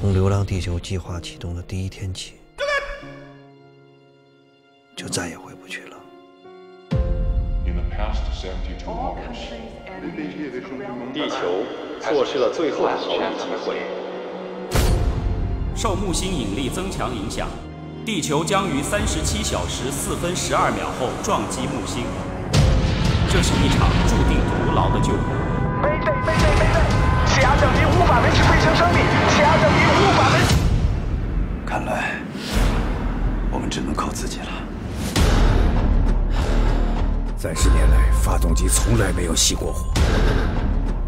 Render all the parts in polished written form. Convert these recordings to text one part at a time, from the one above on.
从《流浪地球》计划启动的第一天起，就再也回不去了。地球错失了最后的逃离机会。受木星引力增强影响，地球将于37小时4分12秒后撞击木星。这是一场注定徒劳的救援。背对！血压等于500微是飞行生命，血压等于500微。看来我们只能靠自己了。 30年来，发动机从来没有熄过火，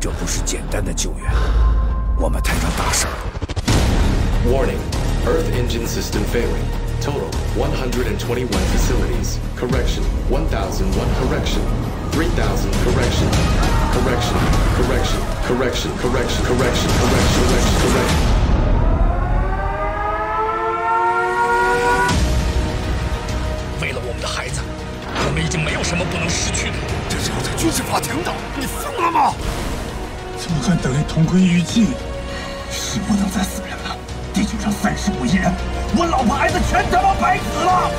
这不是简单的救援，我们摊上大事了。Warning: Earth engine system failing. Total 121 facilities. Correction: 1,001 correction. 3,000 correction. Correction. 军事法庭的，你疯了吗？这么干等于同归于尽，是不能再死人了。地球上35亿人，我老婆孩子全他妈白死了。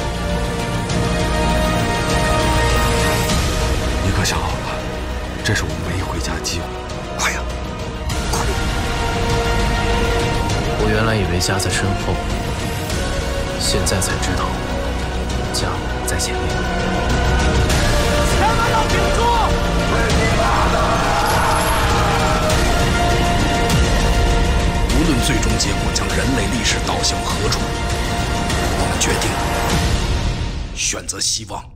你可想好了，这是我唯一回家的机会。快呀，快！我原来以为家在身后，现在才知道，家在前面。 无论最终结果将人类历史导向何处，我们决定选择希望。